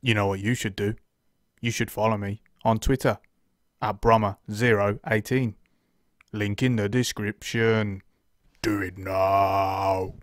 You know what you should do? You should follow me on Twitter at Broma018. Link in the description. Do it now.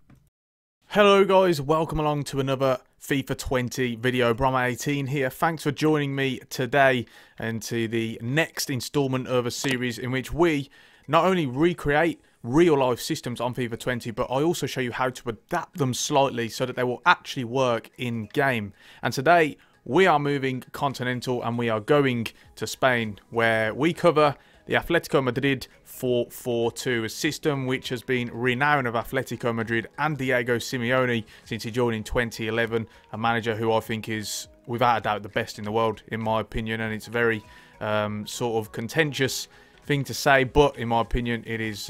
Hello guys, welcome along to another FIFA 20 video. Broma18 here. Thanks for joining me today and to the next installment of a series in which we not only recreate real life systems on FIFA 20, but I also show you how to adapt them slightly so that they will actually work in game. And today we are moving continental and we are going to Spain, where we cover the Atletico Madrid 4-4-2 system, which has been renowned of Atletico Madrid and Diego Simeone since he joined in 2011, a manager who I think is, without a doubt, the best in the world, in my opinion. And it's a very sort of contentious thing to say, but in my opinion, it is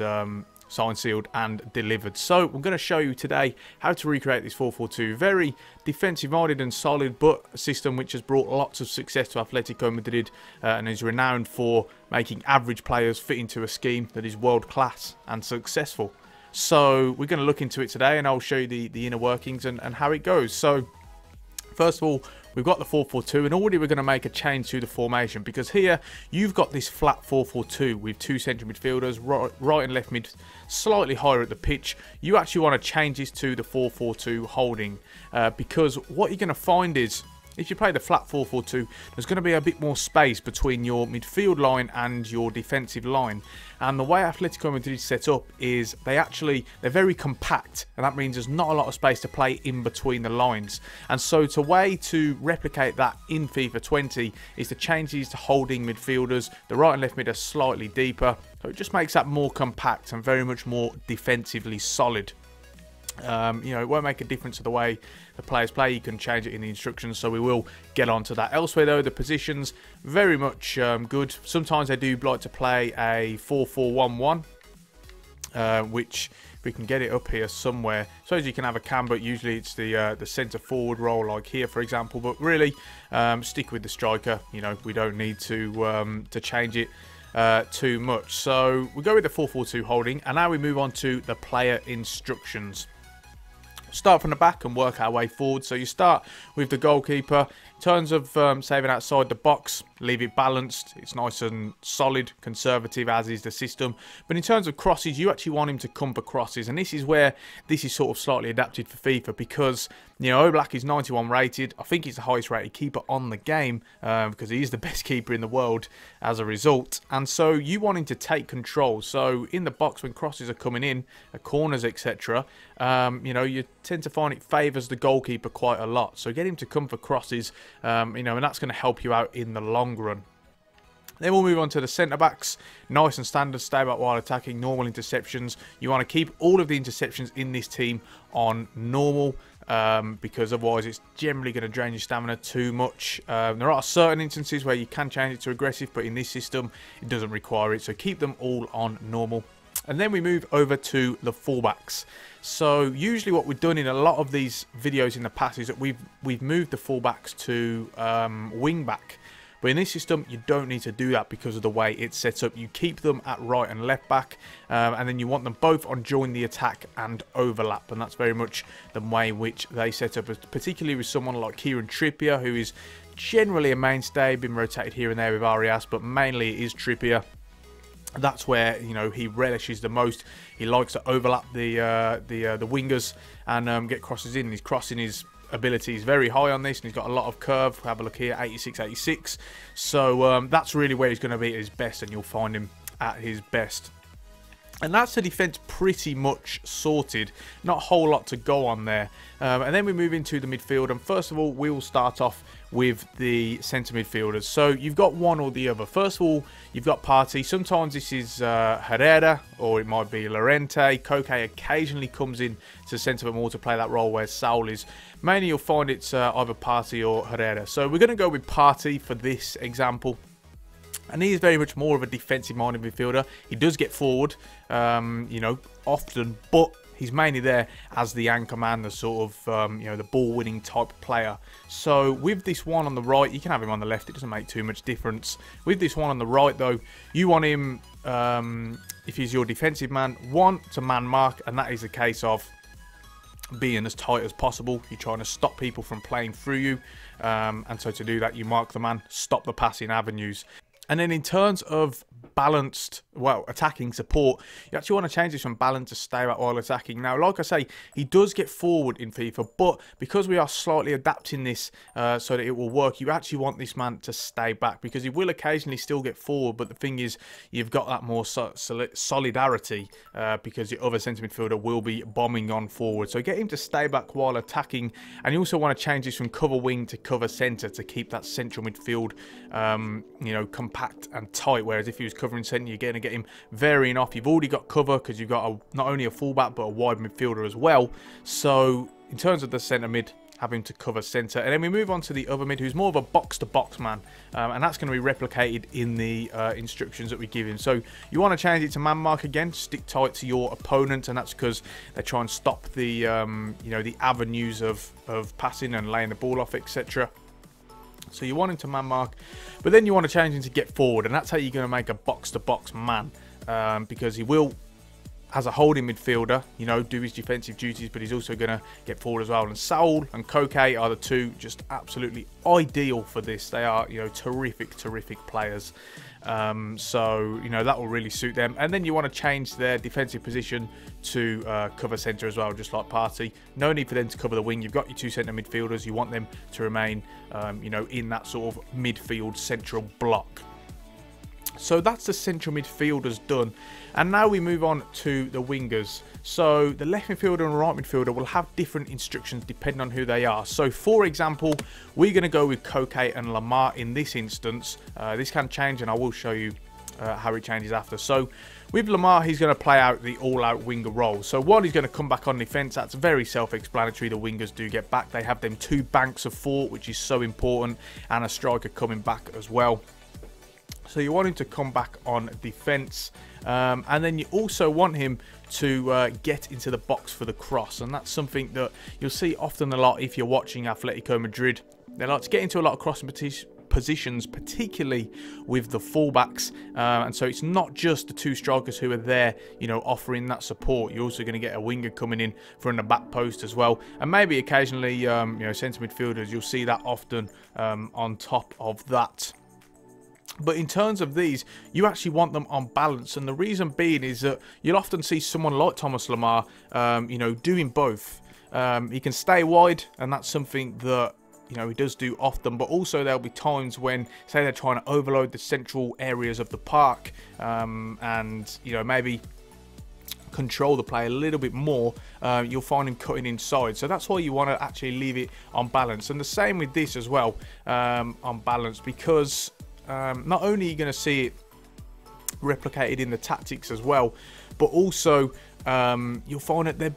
signed, sealed and delivered. So I'm going to show you today how to recreate this 4-4-2. Very defensive minded and solid, but a system which has brought lots of success to Atletico Madrid and is renowned for making average players fit into a scheme that is world class and successful. So we're going to look into it today and I'll show you the inner workings and how it goes. So first of all, we've got the 4-4-2, and already we're going to make a change to the formation, because here you've got this flat 4-4-2 with two central midfielders, right and left mid, slightly higher at the pitch. You actually want to change this to the 4-4-2 holding, because what you're going to find is, if you play the flat 4-4-2, there's going to be a bit more space between your midfield line and your defensive line. And the way Atletico Madrid set up is they're very compact, and that means there's not a lot of space to play in between the lines. And so the way to replicate that in FIFA 20 is to change these to holding midfielders. The right and left mid are slightly deeper, so it just makes that more compact and very much more defensively solid. You know, it won't make a difference to the way the players play. You can change it in the instructions, so we will get on to that. Elsewhere though, the positions very much good. Sometimes they do like to play a 4-4-1-1, which we can get it up here somewhere. So as you can have a cam, but usually it's the centre forward role, like here for example. But really, stick with the striker. You know, we don't need to change it too much. So we go with the 4-4-2 holding, and now we move on to the player instructions. Start from the back and work our way forward. So you start with the goalkeeper. In terms of saving outside the box, leave it balanced. It's nice and solid, conservative, as is the system. But in terms of crosses, you actually want him to come for crosses. And this is where this is sort of slightly adapted for FIFA, because, you know, Oblak is 91 rated. I think he's the highest rated keeper on the game, because he is the best keeper in the world as a result. And so you want him to take control. So in the box, when crosses are coming in, corners, etc., you know, you tend to find it favours the goalkeeper quite a lot. So get him to come for crosses, you know, and that's going to help you out in the long run. Then we'll move on to the centre-backs. Nice and standard, stay back while attacking, normal interceptions. You want to keep all of the interceptions in this team on normal, because otherwise it's generally going to drain your stamina too much. There are certain instances where you can change it to aggressive, but in this system it doesn't require it. So keep them all on normal. And then we move over to the fullbacks. So usually what we've done in a lot of these videos in the past is that we've moved the fullbacks to wing back. But in this system, you don't need to do that because of the way it's set up. You keep them at right and left back, and then you want them both on join the attack and overlap. And that's very much the way in which they set up, particularly with someone like Kieran Trippier, who is generally a mainstay, been rotated here and there with Arias, but mainly it is Trippier. That's where, you know, he relishes the most. He likes to overlap the wingers and get crosses in. His crossing is ability is very high on this, and he's got a lot of curve. Have a look here, 86. So that's really where he's going to be at his best, and you'll find him at his best. And that's the defence pretty much sorted. Not a whole lot to go on there. And then we move into the midfield. And first of all, we will start off with the centre midfielders. So you've got one or the other. First of all, you've got Partey. Sometimes this is Herrera, or it might be Llorente. Koke occasionally comes in to centre more to play that role where Saul is. Mainly you'll find it's either Partey or Herrera. So we're going to go with Partey for this example. And he is very much more of a defensive-minded midfielder. He does get forward, you know, often, but he's mainly there as the anchor man, the sort of, you know, the ball-winning type player. So with this one on the right, you can have him on the left. It doesn't make too much difference. With this one on the right, though, you want him, if he's your defensive man, one, to man mark, and that is the case of being as tight as possible. You're trying to stop people from playing through you, and so to do that, you mark the man, stop the passing avenues. And then in terms of balanced, well, attacking support, you actually want to change this from balance to stay out while attacking. Now, like I say, he does get forward in FIFA, but because we are slightly adapting this so that it will work, you actually want this man to stay back, because he will occasionally still get forward, but the thing is, you've got that more solidarity because the other centre midfielder will be bombing on forward. So get him to stay back while attacking, and you also want to change this from cover wing to cover centre to keep that central midfield, you know, completely packed and tight. Whereas if he was covering centre, you're going to get him varying off. You've already got cover because you've got not only a fullback but a wide midfielder as well. So in terms of the centre mid, have him to cover centre, and then we move on to the other mid, who's more of a box-to-box man, and that's going to be replicated in the instructions that we give him. So you want to change it to man mark again, stick tight to your opponent, and that's because they try and stop the you know, the avenues of passing and laying the ball off, etc. So you want him to man mark, but then you want to change him to get forward, and that's how you're going to make a box-to-box man, because he will, as a holding midfielder, you know, do his defensive duties, but he's also going to get forward as well. And Saul and Koke are the two just absolutely ideal for this. They are, you know, terrific players. So, you know, that will really suit them. And then you want to change their defensive position to cover centre as well, just like Partey. No need for them to cover the wing. You've got your two centre midfielders. You want them to remain, you know, in that sort of midfield central block. So that's the central midfielders done, and now we move on to the wingers. So the left midfielder and right midfielder will have different instructions depending on who they are. So for example, we're going to go with Koke and Lamar in this instance. This can change, and I will show you how it changes after. So with Lamar, he's going to play out the all-out winger role. So one, he's going to come back on defence. That's very self-explanatory. The wingers do get back. They have them two banks of four, which is so important, and a striker coming back as well. So you want him to come back on defence, and then you also want him to get into the box for the cross, and that's something that you'll see often a lot if you're watching Atletico Madrid. They like to get into a lot of crossing positions, particularly with the fullbacks, and so it's not just the two strikers who are there, you know, offering that support. You're also going to get a winger coming in from the back post as well, and maybe occasionally, you know, centre midfielders. You'll see that often on top of that. But in terms of these, you actually want them on balance, and the reason being is that you'll often see someone like Thomas Lamar, you know, doing both. He can stay wide, and that's something that, you know, he does do often, but also there'll be times when, say, they're trying to overload the central areas of the park, and, you know, maybe control the play a little bit more. You'll find him cutting inside, so that's why you want to actually leave it on balance. And the same with this as well, on balance, because not only are you going to see it replicated in the tactics as well, but also you'll find that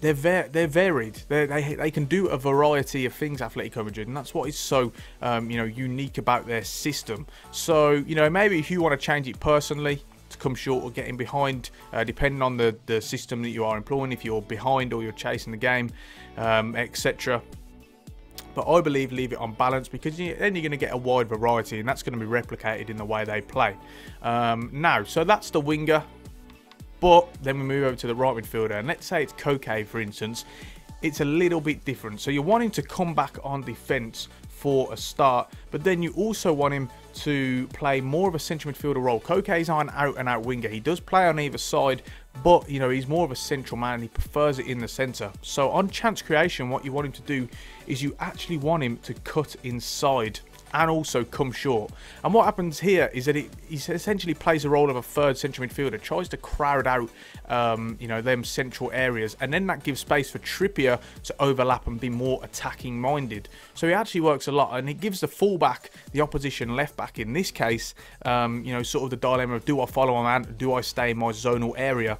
they're varied. They can do a variety of things, Atletico Madrid, and that's what is so you know, unique about their system. So, you know, maybe if you want to change it personally to come short or getting behind, depending on the system that you are employing, if you're behind or you're chasing the game, etc. But I believe leave it on balance, because then you're going to get a wide variety, and that's going to be replicated in the way they play. Now, so that's the winger, but then we move over to the right midfielder, and let's say it's Koke, for instance. It's a little bit different. So you want him to come back on defence for a start, but then you also want him to play more of a central midfielder role. Koke is an out-and-out winger. He does play on either side, but, you know, he's more of a central man. He prefers it in the centre. So on chance creation, what you want him to do is you actually want him to cut inside and also come short. And what happens here is that he essentially plays the role of a third central midfielder, tries to crowd out, you know, them central areas, and then that gives space for Trippier to overlap and be more attacking minded. So he actually works a lot, and it gives the fullback, the opposition left back in this case, you know, sort of the dilemma of, do I follow a man, do I stay in my zonal area?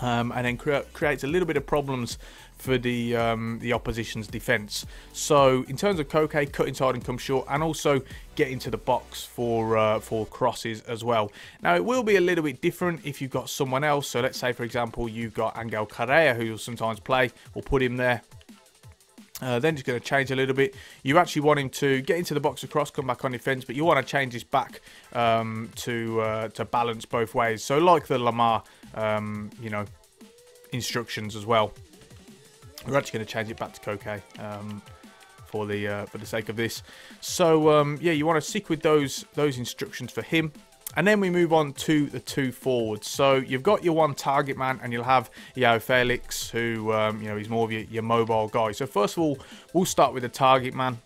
And then creates a little bit of problems for the opposition's defence. So in terms of Koke, cut inside and come short, and also get into the box for crosses as well. Now, it will be a little bit different if you've got someone else. So let's say, for example, you've got Angel Correa, who you'll sometimes play. We'll put him there. Then it's going to change a little bit. You actually want him to get into the box across, come back on defence, but you want to change this back to balance both ways. So like the Lamar, you know, instructions as well. We're actually going to change it back to Koke for the sake of this. So yeah, you want to stick with those instructions for him. And then we move on to the two forwards. So you've got your one target man, and you'll have João Félix, who you know, he's more of your mobile guy. So first of all, we'll start with the target man.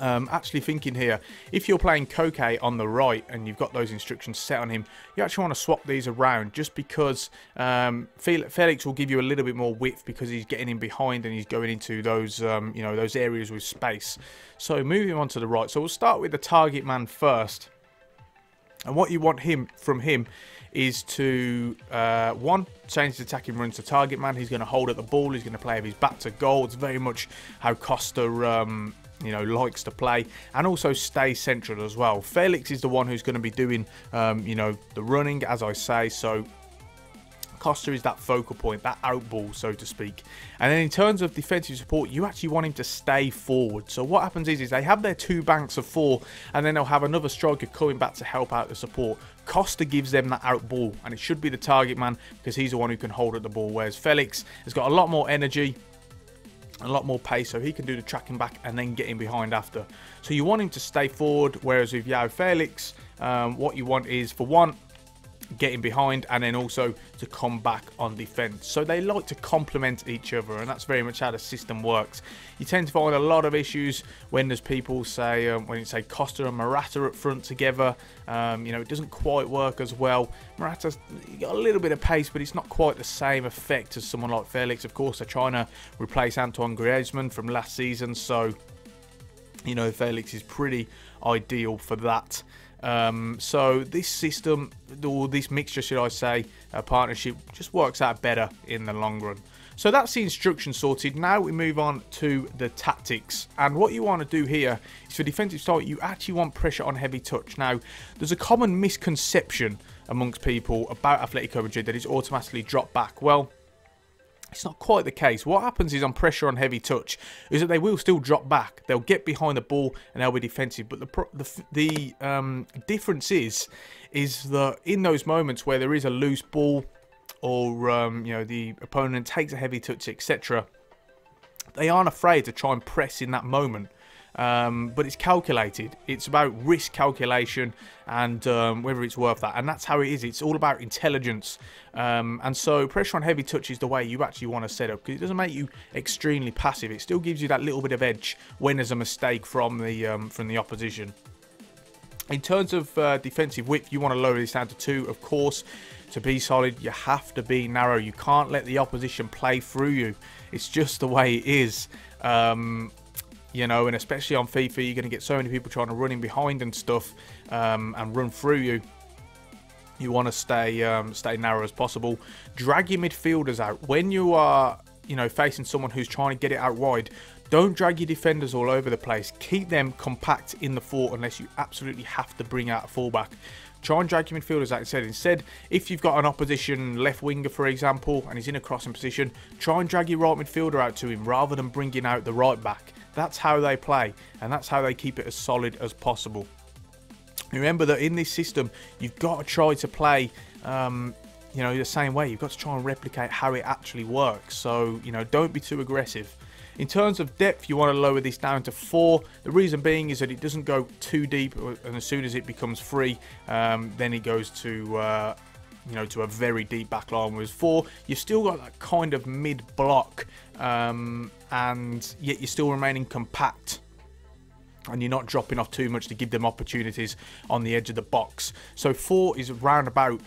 Actually thinking here, if you're playing Koke on the right and you've got those instructions set on him, you actually want to swap these around, just because Félix will give you a little bit more width because he's getting in behind and he's going into those you know, those areas with space. So moving on to the right, so we'll start with the target man first. And what you want him from him is to, one, change the attacking runs to target man. He's going to hold at the ball. He's going to play with his back to goal. It's very much how Costa, you know, likes to play. And also stay central as well. Félix is the one who's going to be doing, you know, the running, as I say. So Costa is that focal point, that out ball, so to speak. And then in terms of defensive support, you actually want him to stay forward. So what happens is they have their two banks of four, and then they'll have another striker coming back to help out the support. Costa gives them that out ball, and it should be the target man because he's the one who can hold at the ball, whereas Félix has got a lot more energy, a lot more pace, so he can do the tracking back and then get in behind after. So you want him to stay forward, whereas with João Félix, what you want is, for one, getting behind, and then also to come back on defense. So they like to complement each other, and that's very much how the system works. You tend to find a lot of issues when there's people say, when you say Costa and Morata up front together, you know, it doesn't quite work as well. Morata's got a little bit of pace, but it's not quite the same effect as someone like Félix. Of course, they're trying to replace Antoine Griezmann from last season, so you know, Félix is pretty ideal for that. So this system, or this mixture, should I say, partnership, just works out better in the long run. So that's the instruction sorted. Now we move on to the tactics. And what you want to do here is, for defensive style, you actually want pressure on heavy touch. Now, there's a common misconception amongst people about Atletico Madrid that it's automatically dropped back. Well, it's not quite the case. What happens is, on pressure on heavy touch, is that they will still drop back. They'll get behind the ball and they'll be defensive. But the difference is that in those moments where there is a loose ball, or you know, the opponent takes a heavy touch, etc., they aren't afraid to try and press in that moment. But it's calculated. It's about risk calculation and whether it's worth that. And that's how it is. It's all about intelligence. And so pressure on heavy touch is the way you actually want to set up, because it doesn't make you extremely passive. It still gives you that little bit of edge when there's a mistake from the opposition. In terms of defensive width, you want to lower this down to 2, of course. To be solid, you have to be narrow. You can't let the opposition play through you. It's just the way it is. You know, and especially on FIFA, you're going to get so many people trying to run in behind and stuff, and run through you. You want to stay stay narrow as possible. Drag your midfielders out. When you are, you know, facing someone who's trying to get it out wide, don't drag your defenders all over the place. Keep them compact in the fort unless you absolutely have to bring out a fullback. Try and drag your midfielders out instead. Instead, if you've got an opposition left winger, for example, and he's in a crossing position, try and drag your right midfielder out to him rather than bringing out the right back. That's how they play, and that's how they keep it as solid as possible. Remember that in this system, you've got to try to play, you know, the same way. You've got to try and replicate how it actually works. So, you know, don't be too aggressive. In terms of depth, you want to lower this down to 4. The reason being is that it doesn't go too deep, and as soon as it becomes 3, then it goes to, you know, to a very deep back line. Whereas 4, you've still got that kind of mid-block, and yet you're still remaining compact, and you're not dropping off too much to give them opportunities on the edge of the box. So 4 is round about,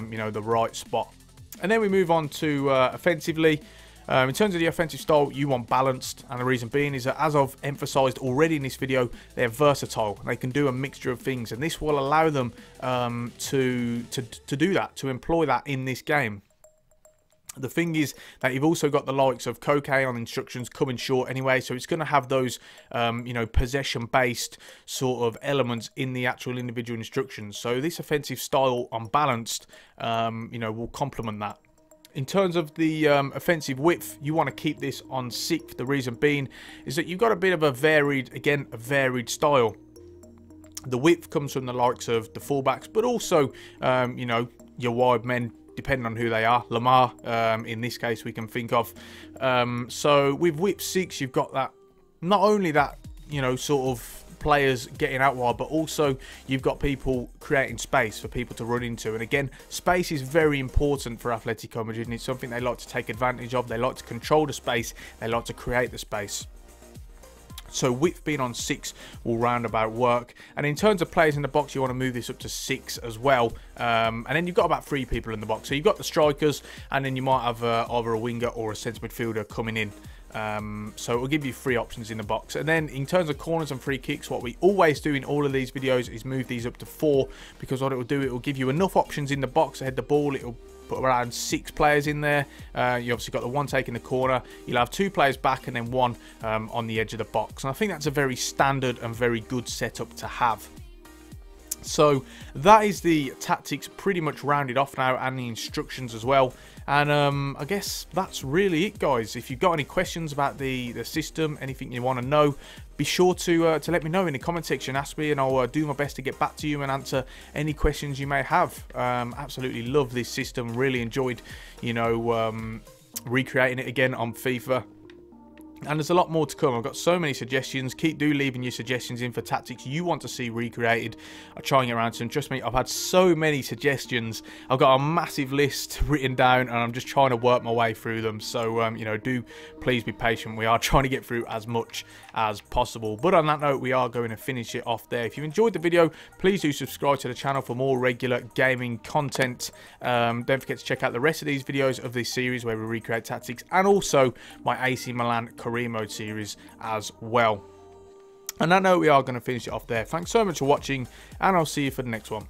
you know, the right spot. And then we move on to offensively. In terms of the offensive style, you want balanced, and the reason being is that, as I've emphasised already in this video, they're versatile. They can do a mixture of things, and this will allow them to do that, to employ that in this game. The thing is that you've also got the likes of Koke on instructions coming short anyway, so it's going to have those, you know, possession-based sort of elements in the actual individual instructions. So this offensive style, unbalanced, you know, will complement that. In terms of the offensive width, you want to keep this on 6. The reason being is that you've got a bit of a varied, again, a varied style. The width comes from the likes of the fullbacks, but also, you know, your wide men, depending on who they are. Lamar, in this case, we can think of. So with whip 6, you've got that, not only that, you know, sort of players getting out wide, but also you've got people creating space for people to run into. And again, space is very important for Atletico Madrid, and it's something they like to take advantage of. They like to control the space, they like to create the space. So width being on 6 will roundabout work. And in terms of players in the box, you want to move this up to 6 as well. And then you've got about 3 people in the box. So you've got the strikers, and then you might have either a winger or a centre midfielder coming in. So it will give you 3 options in the box. And then in terms of corners and free kicks, what we always do in all of these videos is move these up to 4, because what it will do, it will give you enough options in the box to head the ball. It will put around 6 players in there. You obviously got the one taking the corner, you'll have 2 players back, and then 1 on the edge of the box. And I think that's a very standard and very good setup to have. So that is the tactics pretty much rounded off now, and the instructions as well. And I guess that's really it, guys. If you've got any questions about the system, anything you want to know, be sure to let me know in the comment section. Ask me, and I'll do my best to get back to you and answer any questions you may have. Absolutely love this system. Really enjoyed, you know, recreating it again on FIFA. And there's a lot more to come. I've got so many suggestions. Do leaving your suggestions in for tactics you want to see recreated. I'm trying it around soon. Trust me, I've had so many suggestions. I've got a massive list written down, and I'm just trying to work my way through them. So, you know, do please be patient. We are trying to get through as much as possible. But on that note, we are going to finish it off there. If you enjoyed the video, please do subscribe to the channel for more regular gaming content. Don't forget to check out the rest of these videos of this series where we recreate tactics, and also my AC Milan career mode series as well. And I know we are going to finish it off there. Thanks so much for watching, and I'll see you for the next one.